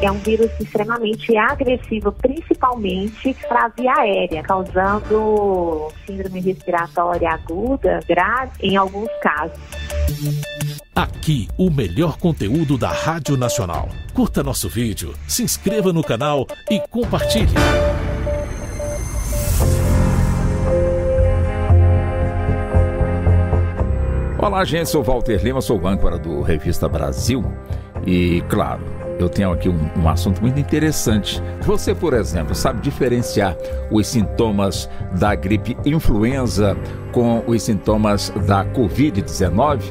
É um vírus extremamente agressivo, principalmente para a via aérea, causando síndrome respiratória aguda, grave, em alguns casos. Aqui, o melhor conteúdo da Rádio Nacional. Curta nosso vídeo, se inscreva no canal e compartilhe. Olá, gente, sou Walter Lima, sou âncora do Revista Brasil e, claro, eu tenho aqui um assunto muito interessante. Você, por exemplo, sabe diferenciar os sintomas da gripe influenza com os sintomas da Covid-19?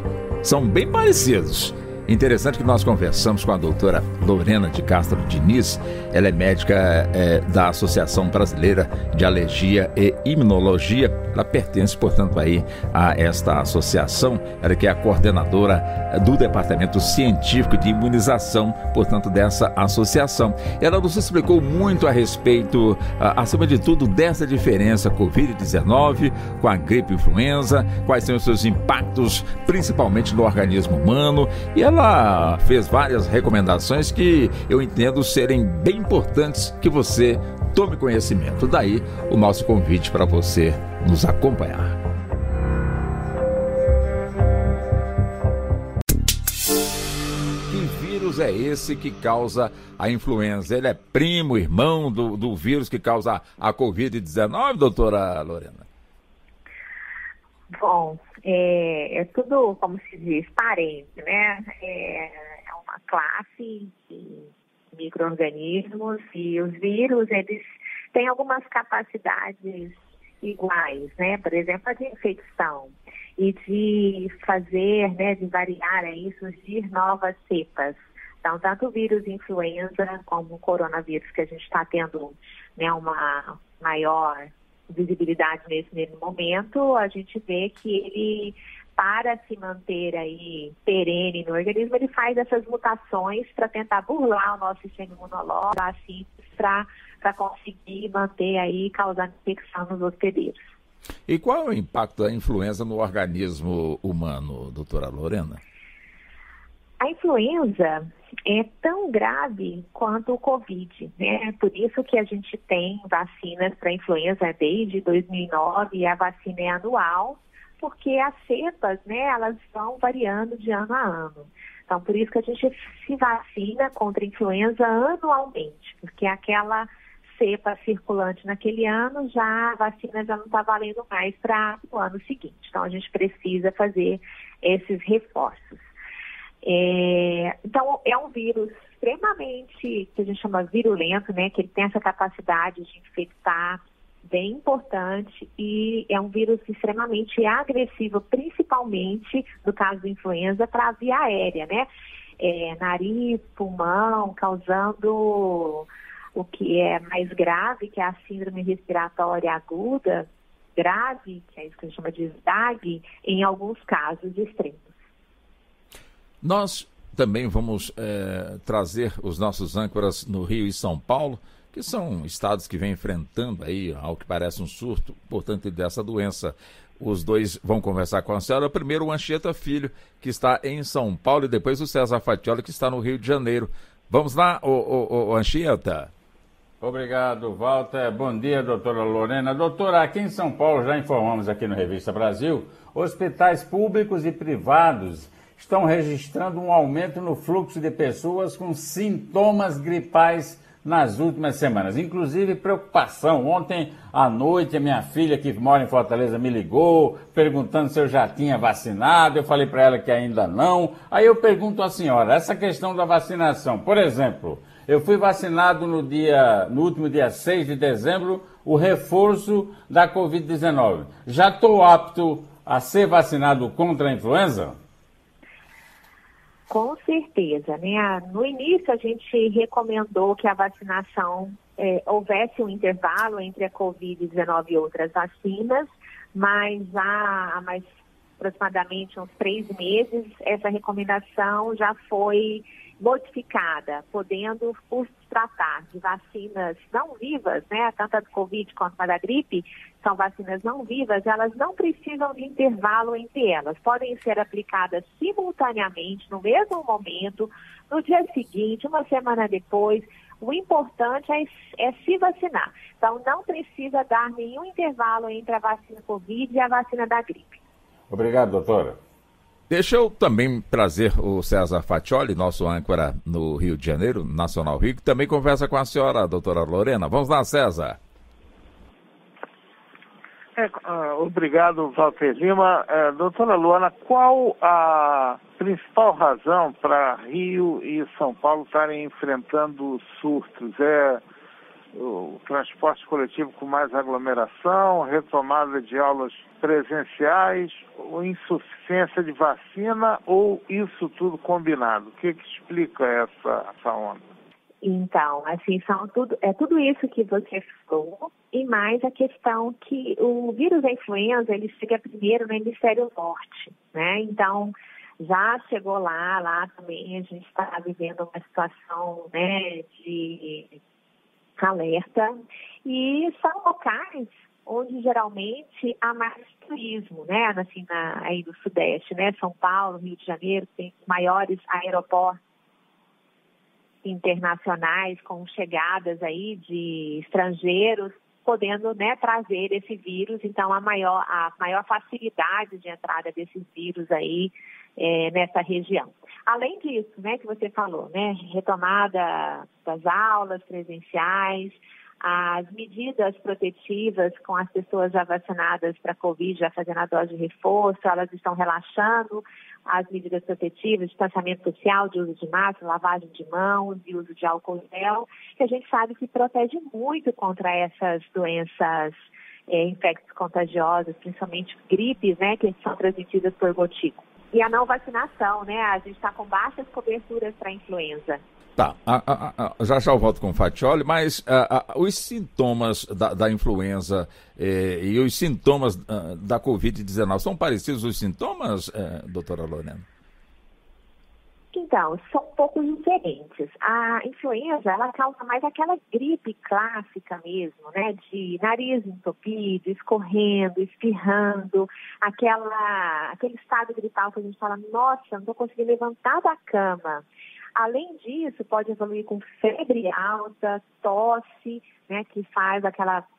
São bem parecidos. Interessante que nós conversamos com a doutora Lorena de Castro Diniz. Ela é médica da Associação Brasileira de Alergia e Imunologia. Ela pertence, portanto, aí a esta associação. Ela que é a coordenadora do Departamento Científico de Imunização, portanto, dessa associação. Ela nos explicou muito a respeito, acima de tudo, dessa diferença Covid-19 com a gripe influenza, quais são os seus impactos, principalmente no organismo humano. E ela fez várias recomendações que eu entendo serem bem importantes que você tome conhecimento. Daí o nosso convite para você nos acompanhar. É esse que causa a influenza? Ele é primo, irmão do vírus que causa a Covid-19, doutora Lorena? Bom, é tudo, como se diz, parente, né? É uma classe de micro-organismos e os vírus, eles têm algumas capacidades iguais, né? Por exemplo, a de infecção e de fazer, né, de variar aí, surgir novas cepas. Então, tanto o vírus influenza como o coronavírus, que a gente está tendo, né, uma maior visibilidade nesse momento, a gente vê que ele, para se manter aí perene no organismo, ele faz essas mutações para tentar burlar o nosso sistema imunológico, assim, para conseguir manter aí, causar infecção nos hospedeiros. E qual é o impacto da influenza no organismo humano, doutora Lorena? A influenza é tão grave quanto o Covid, né? Por isso que a gente tem vacinas para influenza desde 2009 e a vacina é anual, porque as cepas, né, elas vão variando de ano a ano. Então, por isso que a gente se vacina contra a influenza anualmente, porque aquela cepa circulante naquele ano, já a vacina já não está valendo mais para o ano seguinte. Então, a gente precisa fazer esses reforços. Então, é um vírus extremamente, que a gente chama virulento, né? Que ele tem essa capacidade de infectar, bem importante, e é um vírus extremamente agressivo, principalmente, no caso da influenza, para a via aérea, né? Nariz, pulmão, causando o que é mais grave, que é a síndrome respiratória aguda, grave, que é isso que a gente chama de SRAG, em alguns casos extremos. Nós também vamos trazer os nossos âncoras no Rio e São Paulo, que são estados que vêm enfrentando aí, ao que parece, um surto, portanto, dessa doença. Os dois vão conversar com a senhora. Primeiro o Anchieta Filho, que está em São Paulo, e depois o César Fatiola, que está no Rio de Janeiro. Vamos lá, Anchieta. Obrigado, Walter. Bom dia, doutora Lorena. Doutora, aqui em São Paulo, já informamos aqui no Revista Brasil, hospitais públicos e privados estão registrando um aumento no fluxo de pessoas com sintomas gripais nas últimas semanas, inclusive preocupação. Ontem à noite, a minha filha, que mora em Fortaleza, me ligou perguntando se eu já tinha vacinado. Eu falei para ela que ainda não. Aí eu pergunto à senhora, essa questão da vacinação, por exemplo, eu fui vacinado no último dia 6 de dezembro, o reforço da Covid-19. Já estou apto a ser vacinado contra a influenza? Com certeza, né? No início a gente recomendou que a vacinação houvesse um intervalo entre a Covid-19 e outras vacinas, mas há mais aproximadamente uns 3 meses essa recomendação já foi modificada, podendo, por se tratar de vacinas não vivas, né, tanto a do Covid quanto a da gripe, são vacinas não vivas, elas não precisam de intervalo entre elas. Podem ser aplicadas simultaneamente, no mesmo momento, no dia seguinte, uma semana depois. O importante é se vacinar. Então, não precisa dar nenhum intervalo entre a vacina Covid e a vacina da gripe. Obrigado, doutora. Deixa eu também trazer o César Fatiola, nosso âncora no Rio de Janeiro, Nacional Rio, que também conversa com a senhora, a doutora Lorena. Vamos lá, César. Obrigado, Walter Lima. Doutora Luana, qual a principal razão para Rio e São Paulo estarem enfrentando surtos? É o transporte coletivo com mais aglomeração, retomada de aulas presenciais, insuficiência de vacina ou isso tudo combinado? O que que explica essa onda? Então, assim, tudo isso que você falou e mais a questão que o vírus da influenza, ele chega primeiro no hemisfério norte, né? Então, já chegou lá também a gente está vivendo uma situação, né, de alerta, e são locais onde geralmente há mais turismo, né, assim, aí do Sudeste, né, São Paulo, Rio de Janeiro, tem os maiores aeroportos internacionais com chegadas aí de estrangeiros, podendo, né, trazer esse vírus, então a maior facilidade de entrada desses vírus aí nessa região. Além disso, né, que você falou, né, retomada das aulas presenciais, as medidas protetivas com as pessoas já vacinadas para Covid, já fazendo a dose de reforço, elas estão relaxando as medidas protetivas, distanciamento social, de uso de máscara, lavagem de mãos e uso de álcool gel, que a gente sabe que protege muito contra essas doenças infectos contagiosas, principalmente gripes, né, que são transmitidas por gotícula. E a não vacinação, né, a gente está com baixas coberturas para a influenza. Tá, já eu volto com o Fatiola, mas os sintomas da influenza e os sintomas da Covid-19, são parecidos os sintomas, doutora Lorena? Então, são um pouco diferentes. A influenza, ela causa mais aquela gripe clássica mesmo, né? De nariz entupido, escorrendo, espirrando, aquele estado gripal que a gente fala, nossa, não estou conseguindo levantar da cama. Além disso, pode evoluir com febre alta, tosse, né, que faz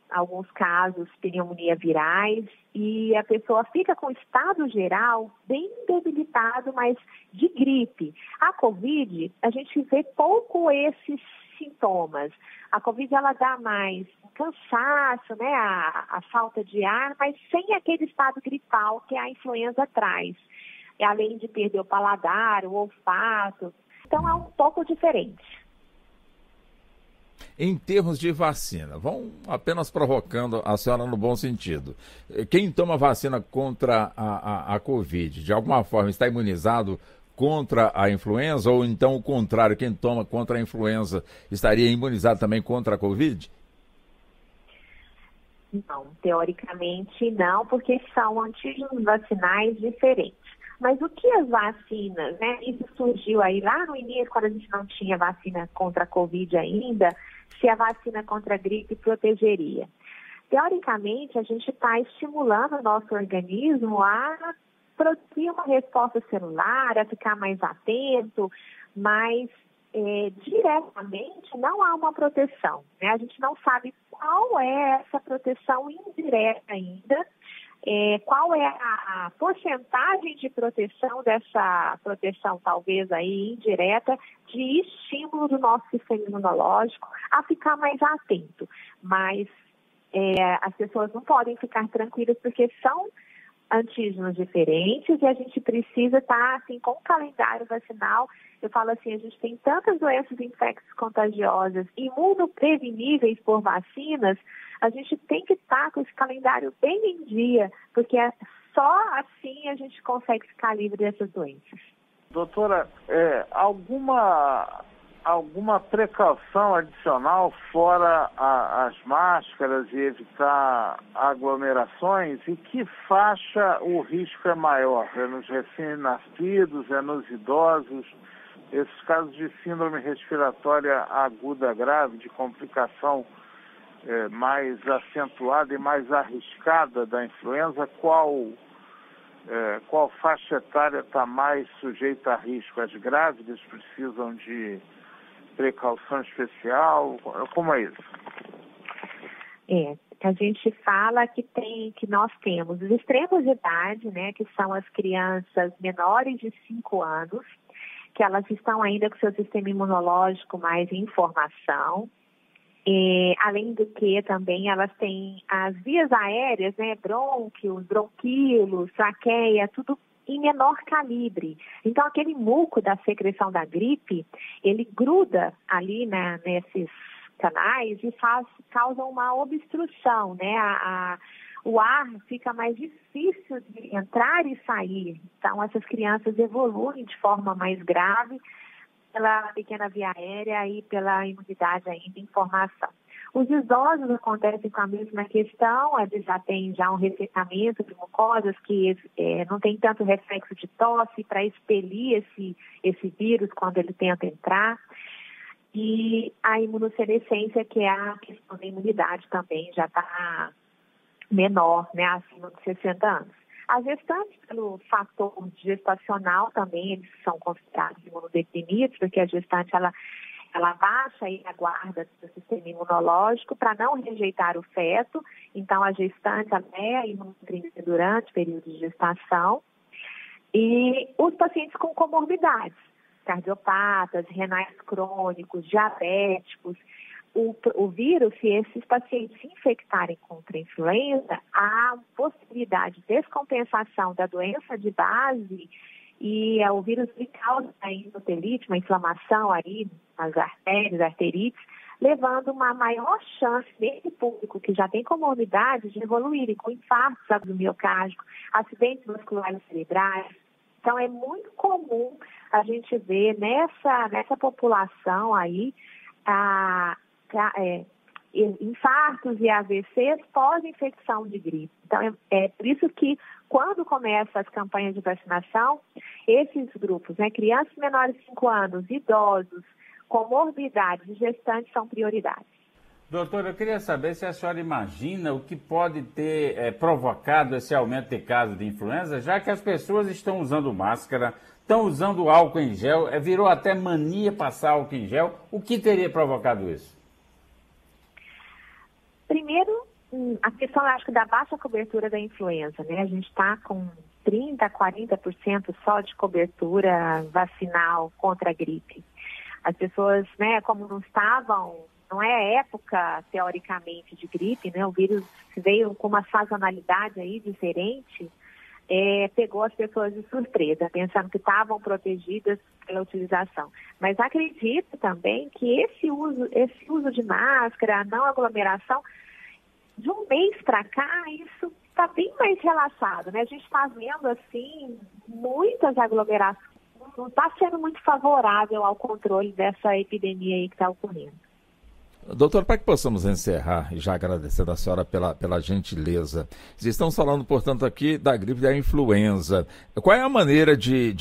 alguns casos, pneumonia virais, e a pessoa fica com o estado geral bem debilitado, mas de gripe. A Covid, a gente vê pouco esses sintomas. A Covid, ela dá mais cansaço, né, a falta de ar, mas sem aquele estado gripal que a influenza traz. E além de perder o paladar, o olfato. Então, é um pouco diferente. Em termos de vacina, vão apenas provocando a senhora no bom sentido. Quem toma vacina contra a Covid, de alguma forma, está imunizado contra a influenza? Ou então, o contrário, quem toma contra a influenza estaria imunizado também contra a Covid? Não, teoricamente não, porque são antígenos vacinais diferentes. Mas o que as vacinas, né? Isso surgiu aí lá no início, quando a gente não tinha vacina contra a Covid ainda, se a vacina contra a gripe protegeria. Teoricamente, a gente está estimulando o nosso organismo a produzir uma resposta celular, a ficar mais atento, mas diretamente não há uma proteção, né? A gente não sabe qual é essa proteção indireta ainda. Qual é a porcentagem de proteção dessa proteção, talvez aí indireta, de estímulo do nosso sistema imunológico a ficar mais atento? Mas as pessoas não podem ficar tranquilas porque são antígenos diferentes e a gente precisa estar assim, com o calendário vacinal. Eu falo assim, a gente tem tantas doenças infectos contagiosas, imunopreveníveis por vacinas, a gente tem que estar com esse calendário bem em dia, porque só assim a gente consegue ficar livre dessas doenças. Doutora, alguma precaução adicional fora as máscaras e evitar aglomerações? E que faixa o risco é maior? É nos recém-nascidos, é nos idosos? Esses casos de síndrome respiratória aguda grave, de complicação mais acentuada e mais arriscada da influenza, qual faixa etária está mais sujeita a risco? As grávidas precisam de precaução especial? Como é isso? A gente fala que nós temos os extremos de idade, né, que são as crianças menores de 5 anos, que elas estão ainda com seu sistema imunológico mais em formação. E, além do que também elas têm as vias aéreas, né, brônquios, bronquíolos, traqueia, tudo em menor calibre. Então, aquele muco da secreção da gripe, ele gruda ali nesses canais e causa uma obstrução, né? O ar fica mais difícil de entrar e sair. Então, essas crianças evoluem de forma mais grave pela pequena via aérea e pela imunidade ainda em formação. Os idosos acontecem com a mesma questão, eles já têm um ressecamento de mucosas que não tem tanto reflexo de tosse para expelir esse vírus quando ele tenta entrar. E a imunossenescência, que é a questão da imunidade também, já está menor, né, acima de 60 anos. As gestantes, pelo fator gestacional também, eles são considerados imunodeprimidos, porque a gestante ela baixa a guarda do sistema imunológico para não rejeitar o feto. Então, a gestante é imunodeprimida durante o período de gestação. E os pacientes com comorbidades, cardiopatas, renais crônicos, diabéticos. O vírus, se esses pacientes se infectarem contra a influenza, há possibilidade de descompensação da doença de base e o vírus causa a inotelite, uma inflamação aí nas artérias, arterites, levando uma maior chance desse público que já tem comorbidades de evoluírem com infartos abdomiocárdico, acidentes vasculares cerebrais. Então, é muito comum a gente ver nessa população aí infartos e AVCs pós-infecção de gripe. Então, é por isso que quando começam as campanhas de vacinação, esses grupos, né, crianças menores de 5 anos, idosos, comorbidades, gestantes, são prioridades. Doutora, eu queria saber se a senhora imagina o que pode ter provocado esse aumento de casos de influenza, já que as pessoas estão usando máscara, estão usando álcool em gel, virou até mania passar álcool em gel. O que teria provocado isso? Primeiro, a questão, eu acho, da baixa cobertura da influenza, né? A gente está com 30%, 40% só de cobertura vacinal contra a gripe. As pessoas, né, como não é época, teoricamente, de gripe, né? O vírus veio com uma sazonalidade aí diferente. Pegou as pessoas de surpresa, pensando que estavam protegidas pela utilização. Mas acredito também que esse uso de máscara, não aglomeração, de um mês para cá, isso está bem mais relaxado, né? A gente está vendo, assim, muitas aglomerações. Não está sendo muito favorável ao controle dessa epidemia aí que está ocorrendo. Doutor, para que possamos encerrar, já agradecendo a senhora pela gentileza, estamos falando, portanto, aqui da gripe da influenza. Qual é a maneira de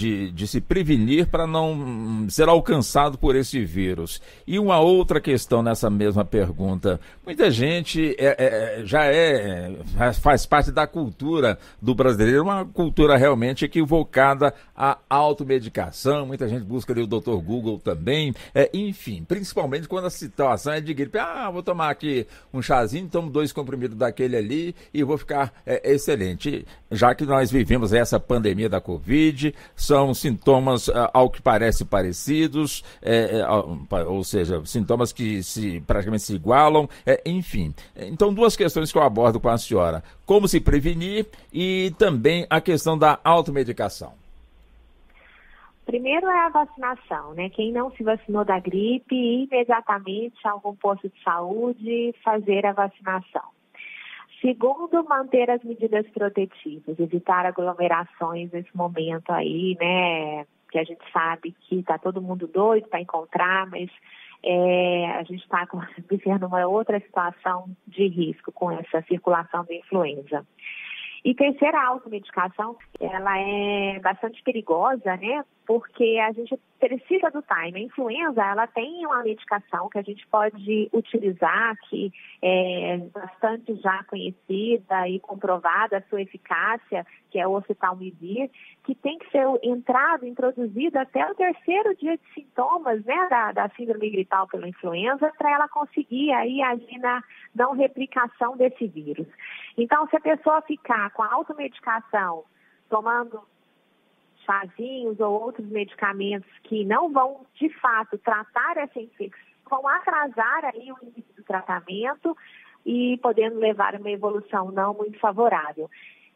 se prevenir para não ser alcançado por esse vírus? E uma outra questão nessa mesma pergunta. Muita gente faz parte da cultura do brasileiro, uma cultura realmente equivocada à automedicação. Muita gente busca ali o Dr. Google também. Enfim, principalmente quando a situação é de gripe. Vou tomar aqui um chazinho, tomo 2 comprimidos daquele ali e vou ficar excelente. Já que nós vivemos essa pandemia da Covid, são sintomas, ao que parece, parecidos, ou seja, sintomas que praticamente se igualam, enfim. Então, 2 questões que eu abordo com a senhora. Como se prevenir e também a questão da automedicação. Primeiro é a vacinação, né? Quem não se vacinou da gripe, imediatamente a algum posto de saúde fazer a vacinação. Segundo, manter as medidas protetivas, evitar aglomerações nesse momento aí, né? Que a gente sabe que tá todo mundo doido para encontrar, mas a gente está vivendo uma outra situação de risco com essa circulação da influenza. E terceira, a automedicação, ela é bastante perigosa, né? Porque a gente precisa do time. A influenza, ela tem uma medicação que a gente pode utilizar, que é bastante já conhecida e comprovada a sua eficácia, que é o oseltamivir, que tem que ser introduzida até o terceiro dia de sintomas, né, da síndrome gripal pela influenza, para ela conseguir aí agir na não replicação desse vírus. Então, se a pessoa ficar com a automedicação, tomando chazinhos ou outros medicamentos que não vão, de fato, tratar essa infecção, vão atrasar aí o início do tratamento e podendo levar a uma evolução não muito favorável.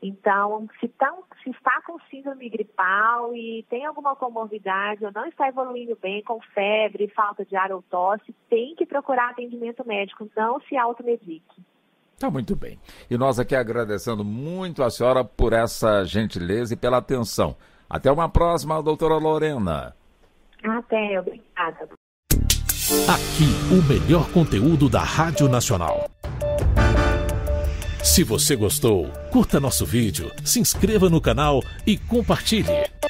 Então, se está com síndrome gripal e tem alguma comorbidade ou não está evoluindo bem, com febre, falta de ar ou tosse, tem que procurar atendimento médico, não se automedique. Tá muito bem. E nós aqui agradecendo muito a senhora por essa gentileza e pela atenção. Até uma próxima, doutora Lorena. Até, obrigada. Aqui, o melhor conteúdo da Rádio Nacional. Se você gostou, curta nosso vídeo, se inscreva no canal e compartilhe.